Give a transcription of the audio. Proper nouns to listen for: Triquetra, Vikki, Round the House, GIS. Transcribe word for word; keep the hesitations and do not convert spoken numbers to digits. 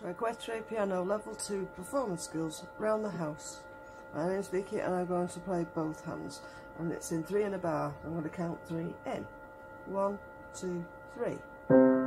Triquetra Piano Level two Performance Skills, Round the House. My name is Vicky and I'm going to play both hands, and it's in three in a bar. I'm going to count three in. One, two, three.